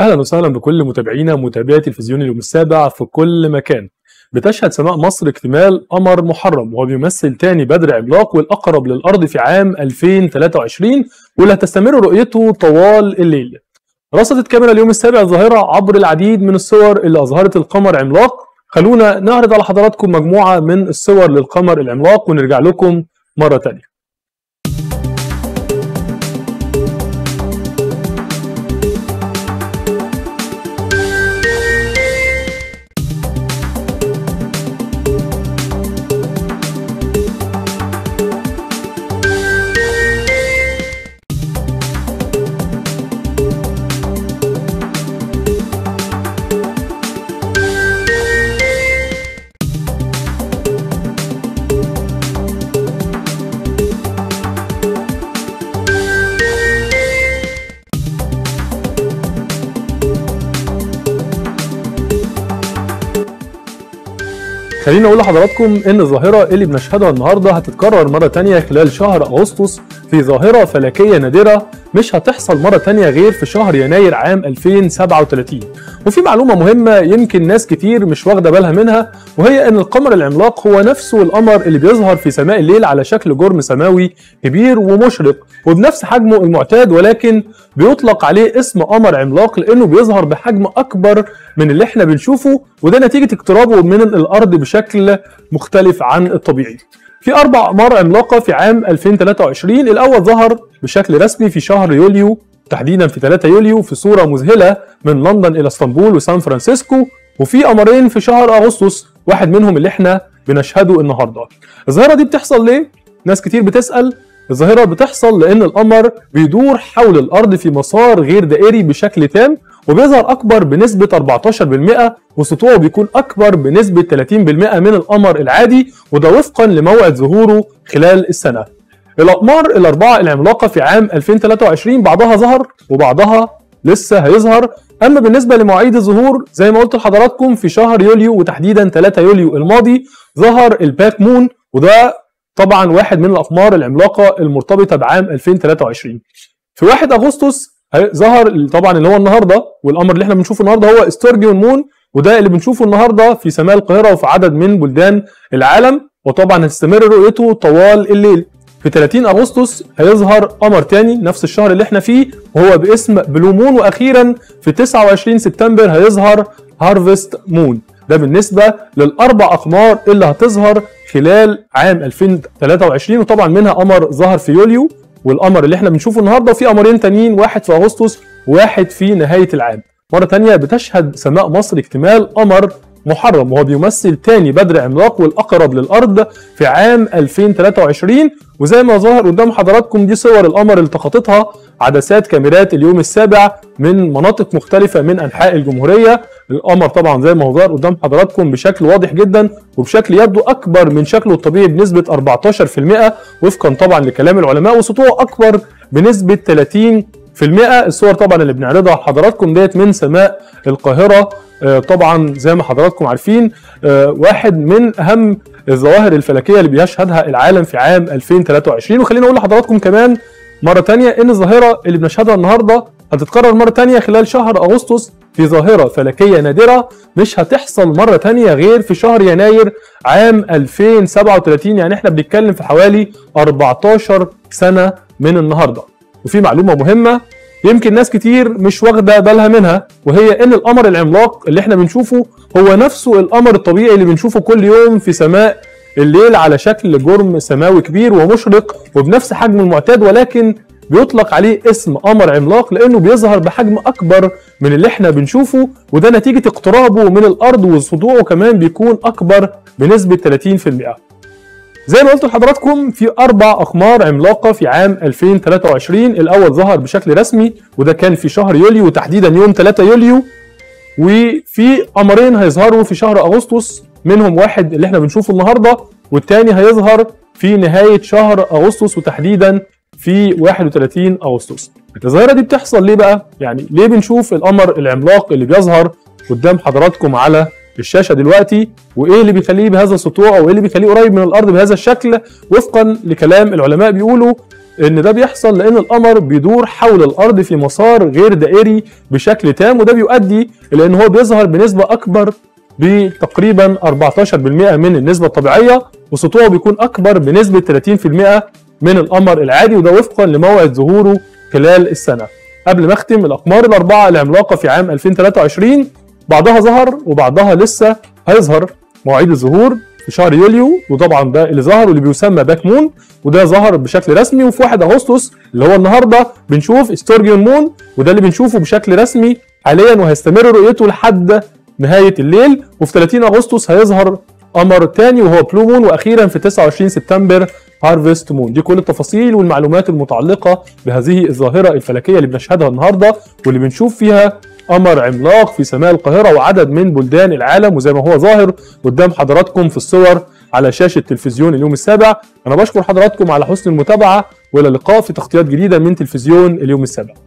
اهلا وسهلا بكل متابعينا ومتابعي تلفزيون اليوم السابع في كل مكان. بتشهد سماء مصر اكتمال قمر محرم وهو بيمثل تاني بدر عملاق والاقرب للارض في عام 2023 واللي هتستمر رؤيته طوال الليل. رصدت كاميرا اليوم السابع الظاهره عبر العديد من الصور اللي اظهرت القمر عملاق. خلونا نعرض على حضراتكم مجموعه من الصور للقمر العملاق ونرجع لكم مره تانيه. خليني اقول لحضراتكم ان الظاهره اللي بنشهدها النهارده هتتكرر مره تانيه خلال شهر اغسطس في ظاهره فلكيه نادره مش هتحصل مره تانيه غير في شهر يناير عام 2037. وفي معلومه مهمه يمكن ناس كتير مش واخده بالها منها وهي ان القمر العملاق هو نفسه القمر اللي بيظهر في سماء الليل على شكل جرم سماوي كبير ومشرق وبنفس حجمه المعتاد، ولكن بيطلق عليه اسم قمر عملاق لانه بيظهر بحجم اكبر من اللي احنا بنشوفه، وده نتيجه اقترابه من الارض بشكل مختلف عن الطبيعي. في 4 أقمار عملاقة في عام 2023، الأول ظهر بشكل رسمي في شهر يوليو تحديدا في 3 يوليو في صورة مذهلة من لندن إلى اسطنبول وسان فرانسيسكو، وفي قمرين في شهر أغسطس واحد منهم اللي احنا بنشهده النهارده. الظاهرة دي بتحصل ليه؟ ناس كتير بتسأل. الظاهرة بتحصل لأن القمر بيدور حول الأرض في مسار غير دائري بشكل تام وبيظهر أكبر بنسبة 14% وسطوعه بيكون أكبر بنسبة 30% من القمر العادي، وده وفقا لموعد ظهوره خلال السنة. الأقمار الأربعة العملاقة في عام 2023 بعضها ظهر وبعضها لسه هيظهر. أما بالنسبة لمواعيد الظهور زي ما قلت لحضراتكم في شهر يوليو وتحديدا 3 يوليو الماضي ظهر الباك مون، وده طبعا واحد من الأقمار العملاقة المرتبطة بعام 2023. في 1 أغسطس ظهر طبعا اللي هو النهارده والقمر اللي احنا بنشوفه النهارده هو ستورجيون مون، وده اللي بنشوفه النهارده في سماء القاهرة وفي عدد من بلدان العالم، وطبعا هتستمر رؤيته طوال الليل. في 30 أغسطس هيظهر قمر تاني نفس الشهر اللي احنا فيه وهو باسم بلو مون، وأخيرا في 29 سبتمبر هيظهر هارفست مون. ده بالنسبة للأربع أقمار اللي هتظهر خلال عام 2023، وطبعا منها قمر ظهر في يوليو والقمر اللي احنا بنشوفه النهارده، وفي قمرين تانيين واحد في أغسطس وواحد في نهاية العام. مرة تانية بتشهد سماء مصر اكتمال قمر محرم وهو بيمثل تاني بدر عملاق والأقرب للأرض في عام 2023، وزي ما ظهر قدام حضراتكم دي صور القمر اللي التقطتها عدسات كاميرات اليوم السابع من مناطق مختلفة من أنحاء الجمهورية. القمر طبعا زي ما هو ظهر قدام حضراتكم بشكل واضح جدا وبشكل يبدو أكبر من شكله الطبيعي بنسبة 14% وفقا طبعا لكلام العلماء، وسطوعه أكبر بنسبة 30%. الصور طبعا اللي بنعرضها لحضراتكم ديت من سماء القاهرة، طبعا زي ما حضراتكم عارفين واحد من أهم الظواهر الفلكية اللي بيشهدها العالم في عام 2023. وخلينا أقول لحضراتكم كمان مرة تانية إن الظاهرة اللي بنشهدها النهاردة هتتكرر مرة تانية خلال شهر أغسطس في ظاهرة فلكية نادرة مش هتحصل مرة تانية غير في شهر يناير عام 2037، يعني احنا بنتكلم في حوالي 14 سنة من النهاردة. وفي معلومة مهمة يمكن ناس كتير مش واخدة بالها منها وهي ان القمر العملاق اللي احنا بنشوفه هو نفسه القمر الطبيعي اللي بنشوفه كل يوم في سماء الليل على شكل جرم سماوي كبير ومشرق وبنفس حجم المعتاد، ولكن بيطلق عليه اسم قمر عملاق لانه بيظهر بحجم اكبر من اللي احنا بنشوفه، وده نتيجة اقترابه من الارض وسطوعه كمان بيكون اكبر بنسبة 30%. زي ما قلت لحضراتكم في 4 أقمار عملاقة في عام 2023، الأول ظهر بشكل رسمي وده كان في شهر يوليو وتحديدا يوم 3 يوليو، وفي قمرين هيظهروا في شهر أغسطس منهم واحد اللي احنا بنشوفه النهارده والتاني هيظهر في نهاية شهر أغسطس وتحديدا في 31 أغسطس. الظاهرة دي بتحصل ليه بقى؟ يعني ليه بنشوف القمر العملاق اللي بيظهر قدام حضراتكم على الشاشة دلوقتي، وايه اللي بيخليه بهذا السطوع او ايه اللي بيخليه قريب من الارض بهذا الشكل؟ وفقا لكلام العلماء بيقولوا ان ده بيحصل لان القمر بيدور حول الارض في مسار غير دائري بشكل تام، وده بيؤدي الى ان هو بيظهر بنسبه اكبر بتقريبا 14% من النسبه الطبيعيه، وسطوعه بيكون اكبر بنسبه 30% من القمر العادي، وده وفقا لموعد ظهوره خلال السنه. قبل ما اختم، الاقمار الاربعه العملاقه في عام 2023 بعضها ظهر وبعضها لسه هيظهر. مواعيد الظهور في شهر يوليو، وطبعا ده اللي ظهر واللي بيسمى باك مون، وده ظهر بشكل رسمي، وفي 1 اغسطس اللي هو النهارده بنشوف ستورجيون مون، وده اللي بنشوفه بشكل رسمي حاليا وهيستمر رؤيته لحد نهايه الليل. وفي 30 اغسطس هيظهر قمر تاني وهو بلو مون، واخيرا في 29 سبتمبر هارفست مون. دي كل التفاصيل والمعلومات المتعلقه بهذه الظاهره الفلكيه اللي بنشهدها النهارده، واللي بنشوف فيها قمر عملاق في سماء القاهرة وعدد من بلدان العالم، وزي ما هو ظاهر قدام حضراتكم في الصور على شاشة تلفزيون اليوم السابع. أنا بشكر حضراتكم على حسن المتابعة، وإلى اللقاء في تغطيات جديدة من تلفزيون اليوم السابع.